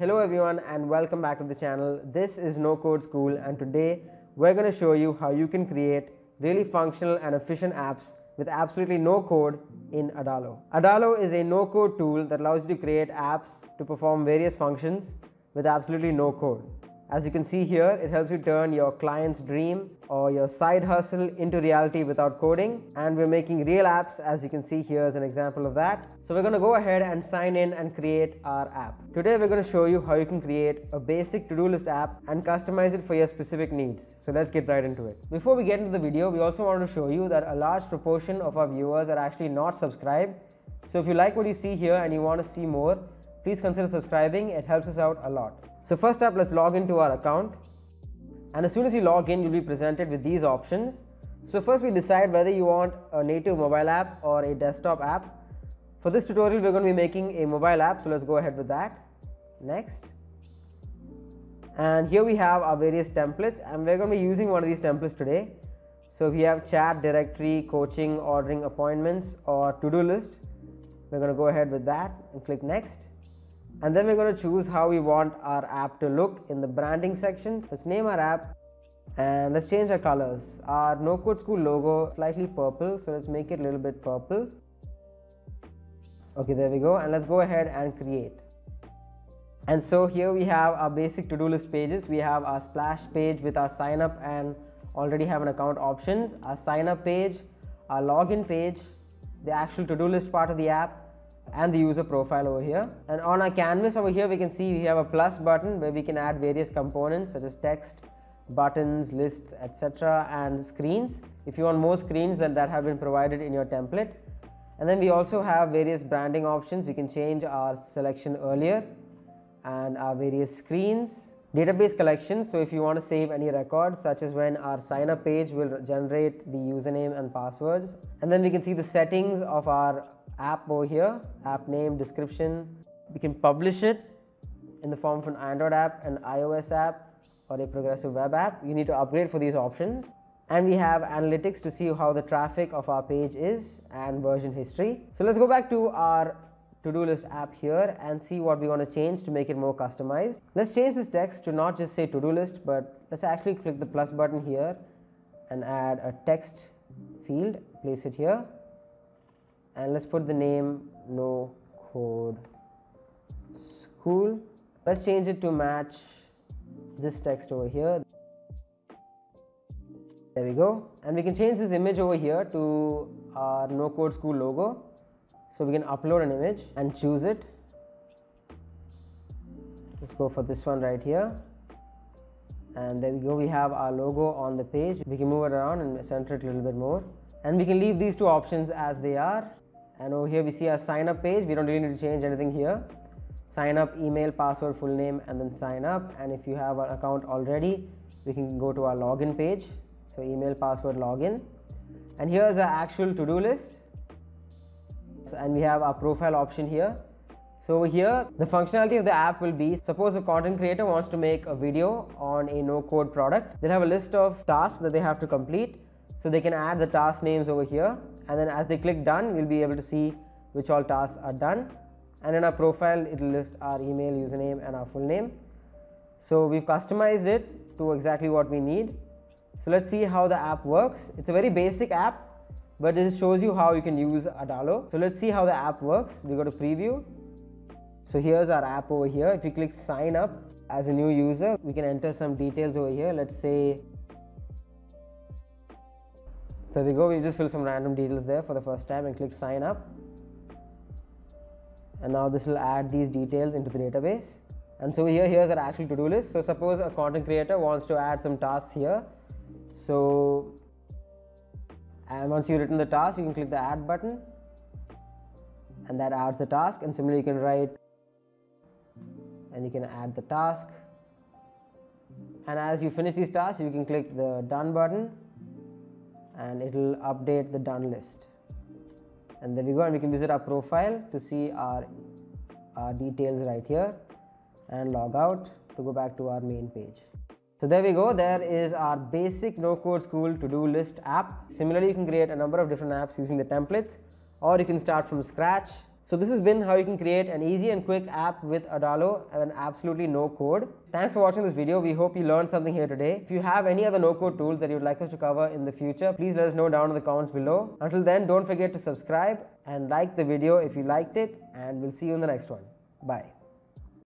Hello everyone and welcome back to the channel. This is No Code School and today we're going to show you how you can create really functional and efficient apps with absolutely no code in Adalo. Adalo is a no code tool that allows you to create apps to perform various functions with absolutely no code. As you can see here, it helps you turn your client's dream or your side hustle into reality without coding, and we're making real apps. As you can see here is an example of that. So we're going to go ahead and sign in and create our app. Today we're going to show you how you can create a basic to-do list app and customize it for your specific needs. So let's get right into it. Before we get into the video, we also want to show you that a large proportion of our viewers are actually not subscribed. So if you like what you see here and you want to see more, please consider subscribing. It helps us out a lot. So first up, let's log into our account, and as soon as you log in, you'll be presented with these options. So first we decide whether you want a native mobile app or a desktop app. For this tutorial, we're going to be making a mobile app, so let's go ahead with that. Next. And here we have our various templates, and we're going to be using one of these templates today. So we have chat, directory, coaching, ordering appointments, or to-do list. We're going to go ahead with that and click next. And then we're going to choose how we want our app to look in the branding section. Let's name our app and let's change our colors. Our No Code School logo is slightly purple, so let's make it a little bit purple. Okay, there we go. And let's go ahead and create. And so here we have our basic to-do list pages. We have our splash page with our sign up and already have an account options, our sign up page, our login page, the actual to-do list part of the app, and the user profile over here. And on our canvas over here, we can see we have a plus button where we can add various components such as text, buttons, lists, etc., and screens. If you want more screens, then that have been provided in your template. And then we also have various branding options. We can change our selection earlier and our various screens, database collection. So if you want to save any records, such as when our sign up page will generate the username and passwords. And then we can see the settings of our app over here, app name, description. We can publish it in the form of an Android app, an iOS app, or a progressive web app. You need to upgrade for these options. And we have analytics to see how the traffic of our page is and version history. So let's go back to our to-do list app here and see what we want to change to make it more customized. Let's change this text to not just say to-do list, but let's actually click the plus button here and add a text field, place it here. And let's put the name No Code School. Let's change it to match this text over here. There we go. And we can change this image over here to our No Code School logo. So we can upload an image and choose it. Let's go for this one right here. And there we go. We have our logo on the page. We can move it around and center it a little bit more. And we can leave these two options as they are. And over here we see our sign up page. We don't really need to change anything here. Sign up, email, password, full name, and then sign up. And if you have an account already, we can go to our login page. So email, password, login. And here's our actual to-do list. And we have our profile option here. So over here, the functionality of the app will be, suppose a content creator wants to make a video on a no-code product. They'll have a list of tasks that they have to complete. So they can add the task names over here, and then as they click done, we'll be able to see which all tasks are done. And in our profile, it'll list our email, username, and our full name. So we've customized it to exactly what we need. So let's see how the app works. It's a very basic app, but it shows you how you can use Adalo. So let's see how the app works. We go to preview. So here's our app over here. If you click sign up as a new user, we can enter some details over here. Let's say, so there we go, we just fill some random details there for the first time and click sign up. And now this will add these details into the database. And so here's our actual to-do list. So suppose a content creator wants to add some tasks here. So, and once you've written the task, you can click the add button. And that adds the task. And similarly, you can write, and you can add the task. And as you finish these tasks, you can click the done button. And it'll update the done list. And there we go, and we can visit our profile to see our details right here, and log out to go back to our main page. So there we go, there is our basic No Code School to-do list app. Similarly, you can create a number of different apps using the templates, or you can start from scratch. So this has been how you can create an easy and quick app with Adalo and an absolutely no code. Thanks for watching this video. We hope you learned something here today. If you have any other no code tools that you'd like us to cover in the future, please let us know down in the comments below. Until then, don't forget to subscribe and like the video if you liked it, and we'll see you in the next one. Bye.